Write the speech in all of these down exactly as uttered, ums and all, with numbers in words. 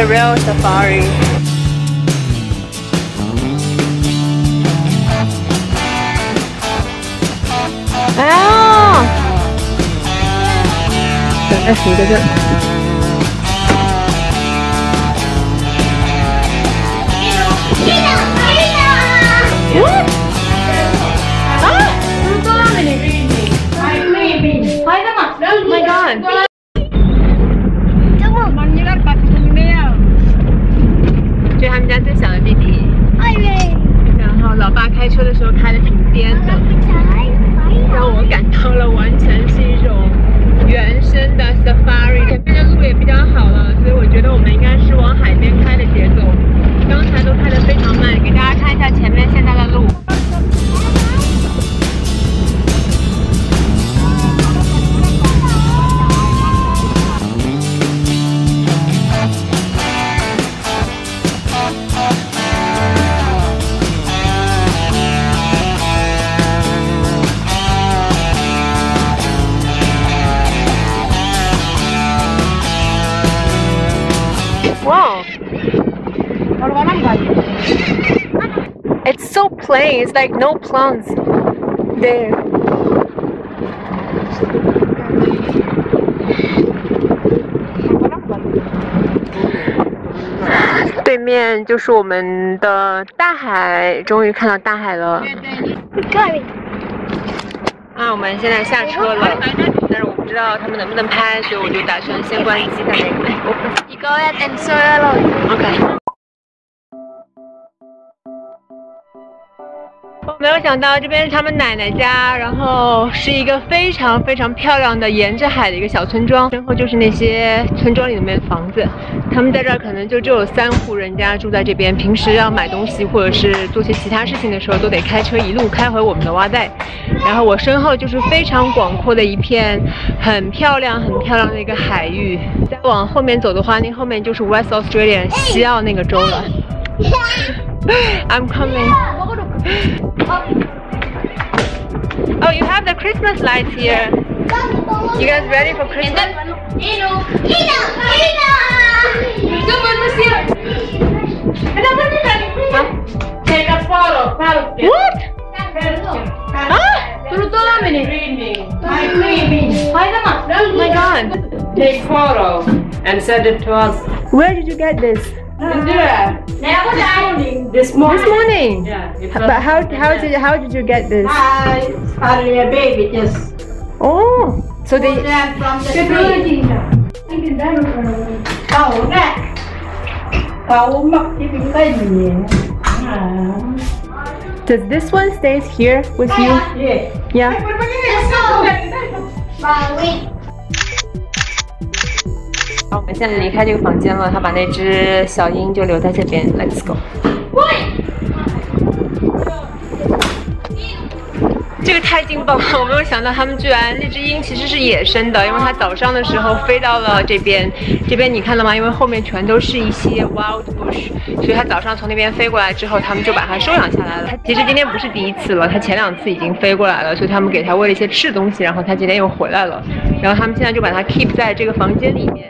the real safari. Oh! Don't actually do it. It's so plain, it's like no plants there.对面就是我们的大海，终于看到大海了。啊，我们现在下车了，但是我不知道他们能不能拍，所以我就打算先关机再来拍。You go ahead and show alone. Okay. 没有想到这边是他们奶奶家，然后是一个非常非常漂亮的沿着海的一个小村庄，身后就是那些村庄里面的房子。他们在这儿可能就只有三户人家住在这边，平时要买东西或者是做些其他事情的时候，都得开车一路开回我们的洼代。然后我身后就是非常广阔的一片，很漂亮很漂亮的一个海域。再往后面走的话，那后面就是 West Australia 西澳那个州了。I'm coming. Oh, you have the Christmas lights here. You guys ready for Christmas? What? Huh? Oh my God. Take photo and send it to us. Where did you get this? Uh, this morning. This morning. Yeah. But how how did how did you get this? I started a baby just. Oh. So they. From the tree. Cow that. Cow mắc cái bình tay gì? Does this one stays here with you? Yeah. Yeah. 好，我们现在离开这个房间了。他把那只小鹰就留在这边。Let's go。这个太劲爆了！我没有想到他们居然那只鹰其实是野生的，因为它早上的时候飞到了这边。这边你看到吗？因为后面全都是一些 wild bush， 所以它早上从那边飞过来之后，他们就把它收养下来了。它其实今天不是第一次了，它前两次已经飞过来了，所以他们给它喂了一些吃东西，然后它今天又回来了。然后他们现在就把它 keep 在这个房间里面。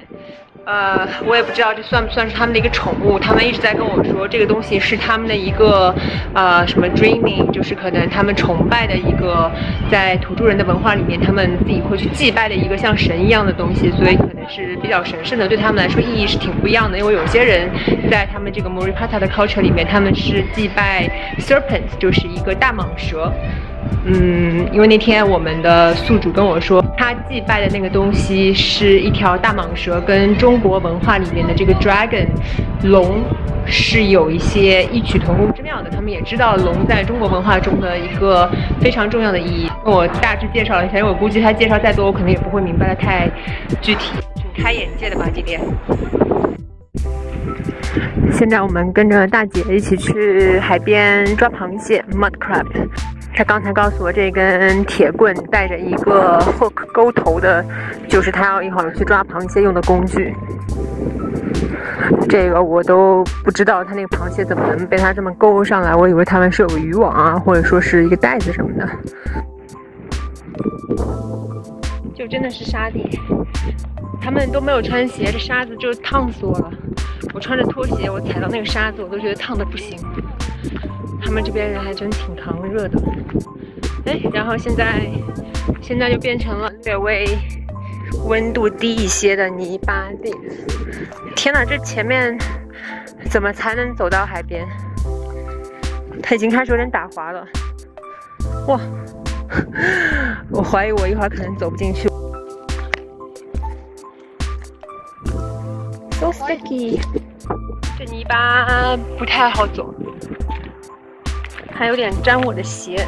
呃，我也不知道这算不算是他们的一个宠物。他们一直在跟我说，这个东西是他们的一个呃什么 dreaming， 就是可能他们崇拜的一个，在土著人的文化里面，他们自己会去祭拜的一个像神一样的东西，所以可能是比较神圣的，对他们来说意义是挺不一样的。因为有些人在他们这个 Muripata 的 culture 里面，他们是祭拜 serpent， 就是一个大蟒蛇。 嗯，因为那天我们的宿主跟我说，他祭拜的那个东西是一条大蟒蛇，跟中国文化里面的这个 dragon 龙是有一些异曲同工之妙的。他们也知道龙在中国文化中的一个非常重要的意义。跟我大致介绍了一下，因为我估计他介绍再多，我可能也不会明白的太具体，挺开眼界的吧，今天。 现在我们跟着大姐一起去海边抓螃蟹 ，mud crab。她刚才告诉我，这根铁棍带着一个 hook 钩头的，就是她要一会儿去抓螃蟹用的工具。这个我都不知道，她那个螃蟹怎么能被她这么勾上来？我以为他们是有个渔网啊，或者说是一个袋子什么的。 就真的是沙地，他们都没有穿鞋，这沙子就烫死我了。我穿着拖鞋，我踩到那个沙子，我都觉得烫的不行。他们这边人还真挺扛热的。哎，然后现在，现在就变成了略微温度低一些的泥巴地。天哪，这前面怎么才能走到海边？它已经开始有点打滑了。哇，我怀疑我一会儿可能走不进去。 So sticky， 这泥巴不太好走，还有点沾我的鞋，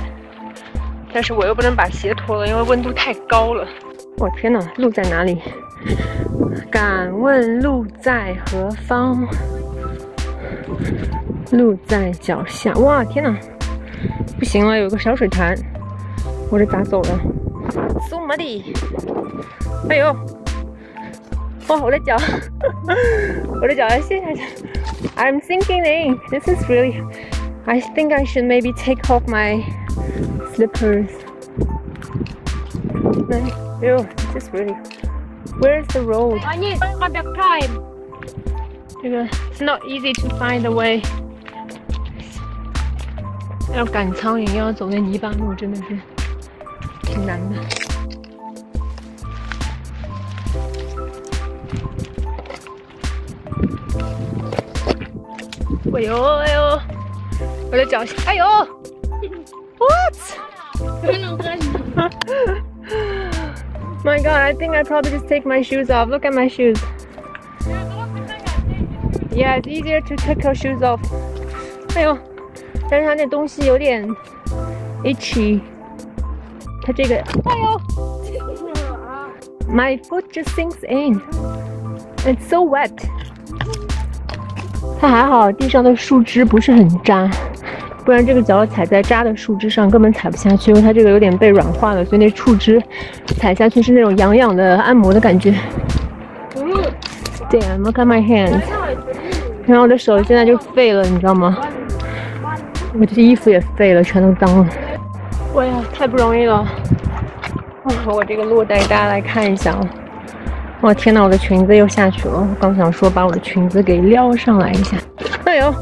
但是我又不能把鞋脱了，因为温度太高了。我天哪，路在哪里？敢问路在何方？路在脚下。哇，天哪，不行了，有个小水潭，我这咋走了？苏麻地，哎呦！ 哇，我的脚，我的脚要陷下去。I'm thinking, this is really. I think I should maybe take off my slippers. Yo, this is really. Where's the road? I need another time. It's not easy to find the way. 要赶苍蝇，要走那泥巴路，真的是挺难的。 哎呦哎呦，我的脚下！哎呦 ，What？ My God, I think I probably just take my shoes off. Look at my shoes. Yeah, it's easier to take your shoes off. 哎呦，但是它那东西有点 itchy。它这个，哎呦 ，My foot just sinks in. It's so wet. 它还好，地上的树枝不是很扎，不然这个脚踩在扎的树枝上根本踩不下去，因为它这个有点被软化了，所以那树枝踩下去是那种痒痒的按摩的感觉。Damn, look at my hands， 然后我的手现在就废了，你知道吗？我这衣服也废了，全都脏了。哇呀，太不容易了！哇，我这个落带大家来看一下哦。 哇天哪，我的裙子又下去了。我刚想说把我的裙子给撩上来一下。哎呦，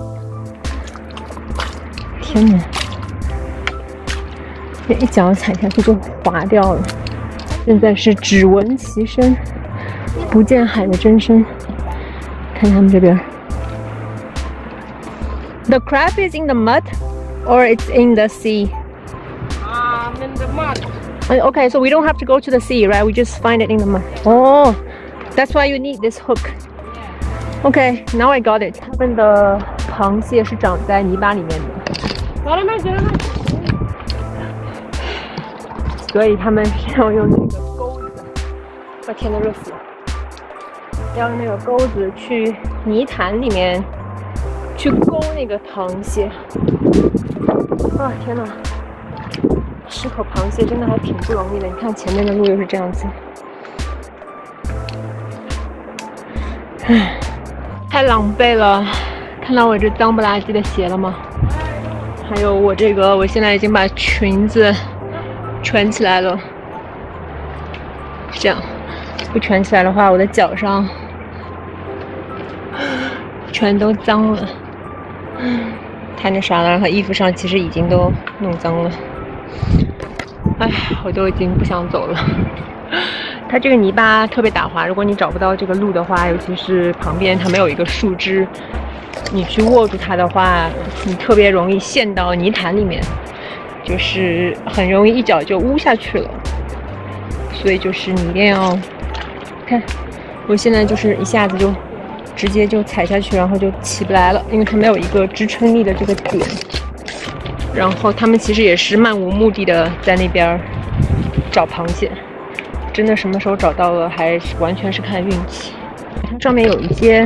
天哪！这一脚踩下去就滑掉了。现在是只闻其声，不见海的真身。看他们这边 ，The crab is in the mud, or it's in the sea. Ah, in the mud. Okay, so we don't have to go to the sea, right? We just find it in the mud. Oh. That's why you need this hook. Okay, now I got it. 它们的螃蟹是长在泥巴里面的，所以它们要用那个钩子。我天哪，热死了！要用那个钩子去泥潭里面去勾那个螃蟹。啊，天哪！吃口螃蟹真的还挺不容易的。你看前面的路又是这样子。 唉，太狼狈了！看到我这脏不拉几的鞋了吗？还有我这个，我现在已经把裙子卷起来了。这样，不卷起来的话，我的脚上全都脏了。太那啥了，然后衣服上其实已经都弄脏了。唉，我都已经不想走了。 它这个泥巴特别打滑，如果你找不到这个路的话，尤其是旁边它没有一个树枝，你去握住它的话，你特别容易陷到泥潭里面，就是很容易一脚就污下去了。所以就是你一定要看，我现在就是一下子就直接就踩下去，然后就起不来了，因为它没有一个支撑力的这个点。然后他们其实也是漫无目的的在那边找螃蟹。 真的什么时候找到了，还是完全是看运气。它上面有一些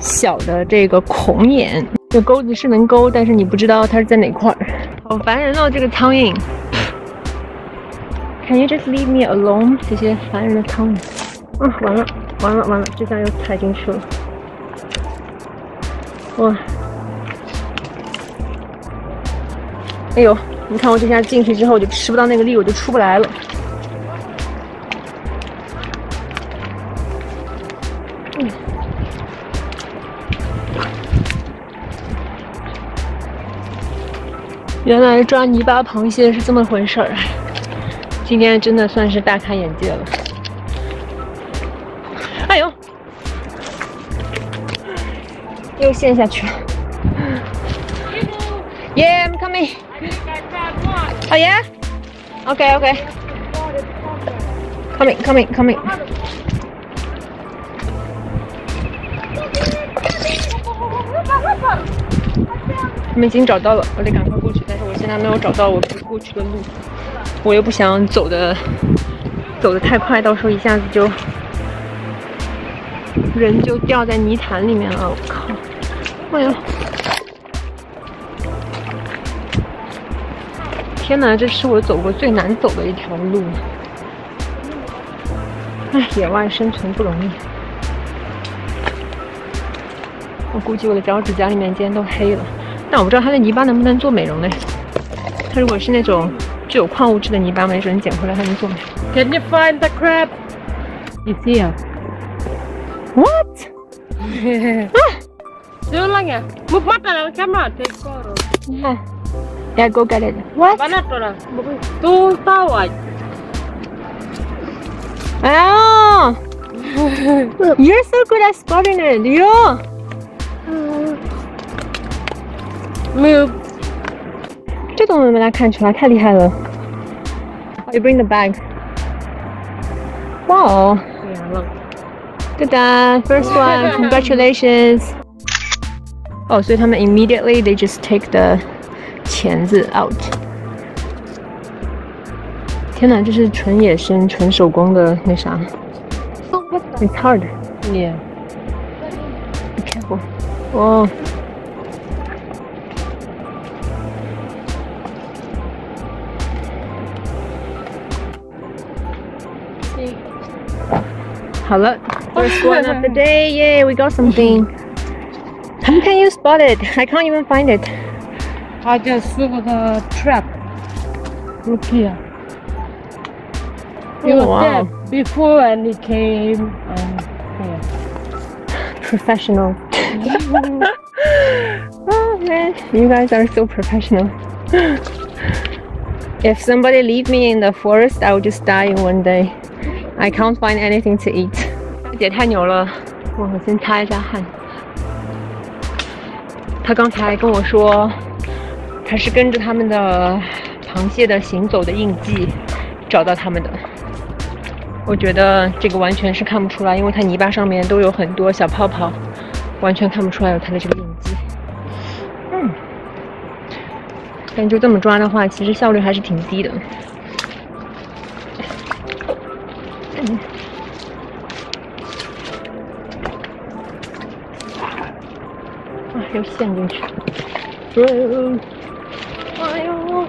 小的这个孔眼，这钩子是能勾，但是你不知道它是在哪块儿。好烦人哦，这个苍蝇。Can you just leave me alone？ 这些烦人的苍蝇。啊，完了，完了，完了，这下又踩进去了。哇！哎呦，你看我这下进去之后，我就吃不到那个力，我就出不来了。原来抓泥巴螃蟹是这么回事儿，今天真的算是大开眼界了。哎呦，又陷下去了。Yeah, I'm coming. Oh yeah? Okay, okay. Coming, coming, coming.他们已经找到了，我得赶快过去。但是我现在没有找到我过去的路，我又不想走的走的太快，到时候一下子就人就掉在泥潭里面了。我靠！哎呦！天哪，这是我走过最难走的一条路。哎，野外生存不容易。我估计我的脚趾甲里面今天都黑了。但我不知道它的泥巴能不能做美容呢？它如果是那种具有矿物质的泥巴，没准捡回来还能做美容。Can you find the crab? It's here. What? Siulangnya, Muripata, camera, take photo. Yeah, yeah, go get it. What? Banana, two tawaj. Oh, you're so good at spotting it, you. Move. 这都能被他看出来，太厉害了。You bring the bag. Wow. Yeah, look. Good job. First one. Congratulations. 哦，所以他们 immediately they just take the 钳子 out. 天哪，这是纯野生、纯手工的那啥。It's hard. Yeah. Be careful. Wow. 好了 ，first one of the day, yeah, we got something. How can you spot it? I can't even find it. I just saw the trap. Look here. It was there before, and it came. Professional. Oh man, you guys are so professional. If somebody leave me in the forest, I will just die in one day. I can't find anything to eat. 姐太牛了，我先擦一下汗。她刚才跟我说，她是跟着他们的螃蟹的行走的印记找到他们的。我觉得这个完全是看不出来，因为它泥巴上面都有很多小泡泡，完全看不出来有它的这个印记。嗯，但就这么抓的话，其实效率还是挺低的。 啊，又陷进去！哎呦！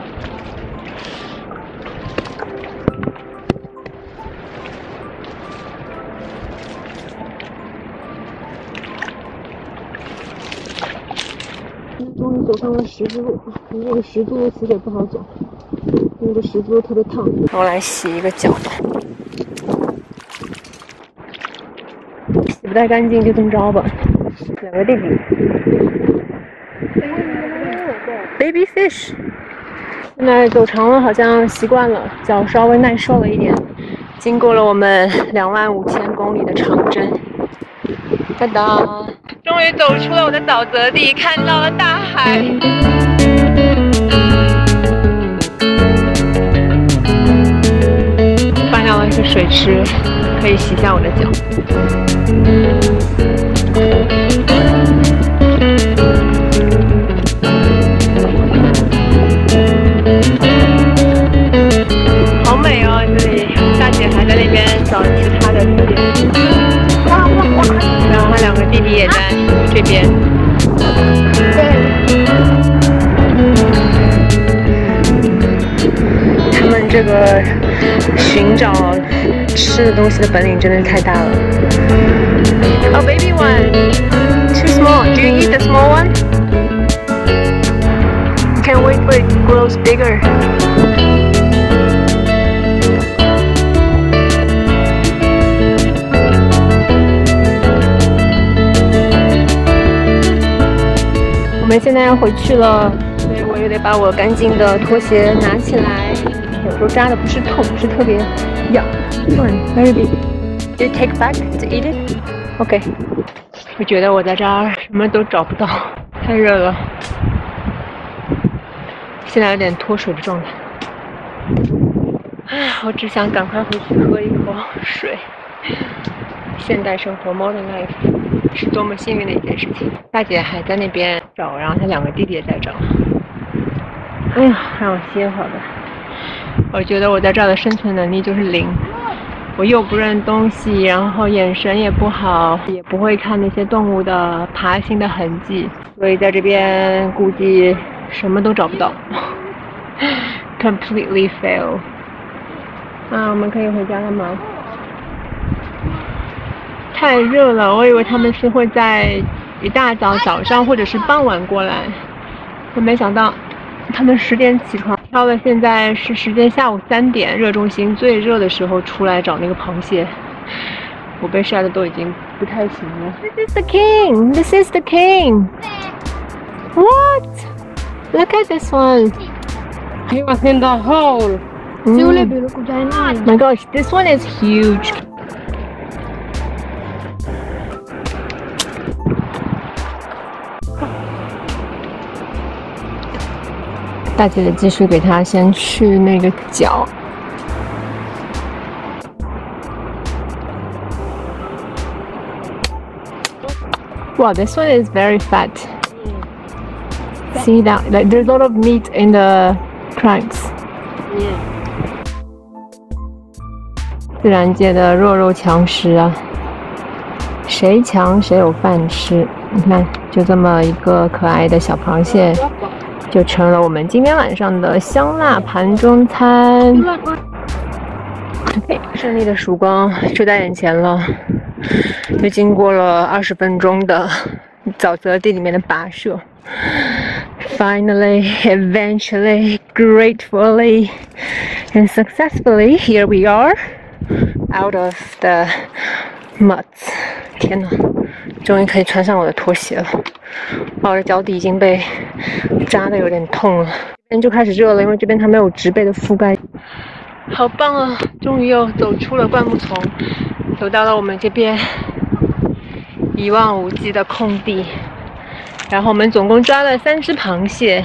终于走上了十字路，因为这个十字路其实也不好走，因为这十字路特别烫。我来洗一个脚。 洗不太干净，就这么着吧。两个弟弟 ，baby fish。现在走长了，好像习惯了，脚稍微耐受了一点。经过了我们两万五千公里的长征，哒哒，终于走出了我的沼泽地，看到了大海。翻到了一个水池，可以洗一下我的脚。 好美哦，这里大姐还在那边找其他的特点，然后她两个弟弟也在这边。他们这个寻找吃的东西的本领真的是太大了。 Oh, baby one. Too small. Do you eat the small one? Can't wait for it grows bigger. 们现在要回去了，所以我又得把我干净的拖鞋拿起来。有时候扎的不是痛，不是特别痒。Very big. Do you take back to eat it? OK. 我觉得我在这儿什么都找不到，太热了。现在有点脱水的状态。哎，我只想赶快回去喝一口水。现代生活 （modern life） 是多么幸运的一件事情。大姐还在那边找，然后她两个弟弟也在找。哎呀，让我歇会儿吧。我觉得我在这儿的生存能力就是零，我又不认东西，然后眼神也不好，也不会看那些动物的爬行的痕迹，所以在这边估计什么都找不到。Completely fail。啊，我们可以回家了吗？太热了，我以为他们是会在一大早早上或者是傍晚过来，我没想到他们十点起床，到了现在是时间下午三点，热中心最热的时候出来找那个螃蟹，我被晒得都已经不太行了。This is the king. This is the king. What? Look at this one. He was in the hole. Mm. My gosh, this one is huge.大姐的技术给她先去那个脚，哇， this one is very fat. See that? Like there's a lot of meat in the trunks. 自然界的弱肉强食啊，谁强谁有饭吃。你看，就这么一个可爱的小螃蟹。就成了我们今天晚上的香辣盘中餐。Okay, 胜利的曙光就在眼前了。又经过了二十分钟的沼泽地里面的跋涉。Finally, eventually, gratefully, and successfully, here we are, out of the mud. 天哪，终于可以穿上我的拖鞋了。我的脚底已经被扎的有点痛了，这边就开始热了，因为这边它没有植被的覆盖。好棒啊！终于又走出了灌木丛，走到了我们这边一望无际的空地。然后我们总共抓了三只螃蟹，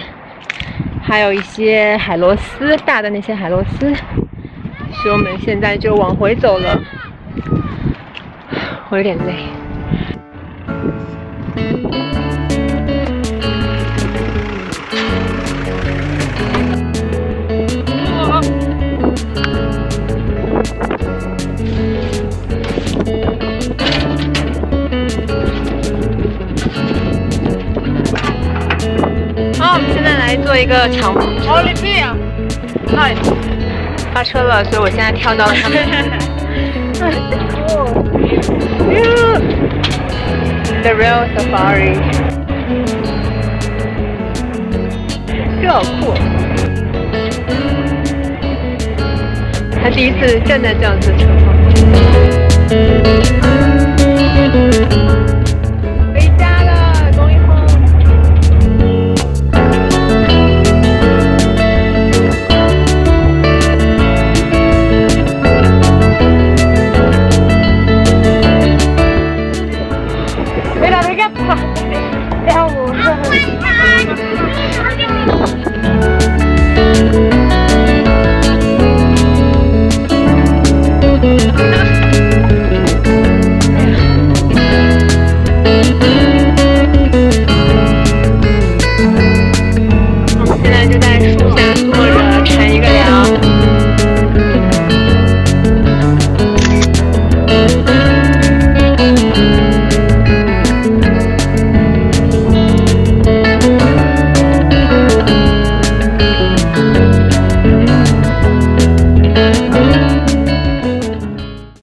还有一些海螺丝，大的那些海螺丝。所以我们现在就往回走了。我有点累。好，我们现在来做一个长俯卧撑。嗨，发车了，所以我现在跳到了他们。The real safari. 这好酷！他第一次站在这样子的车上。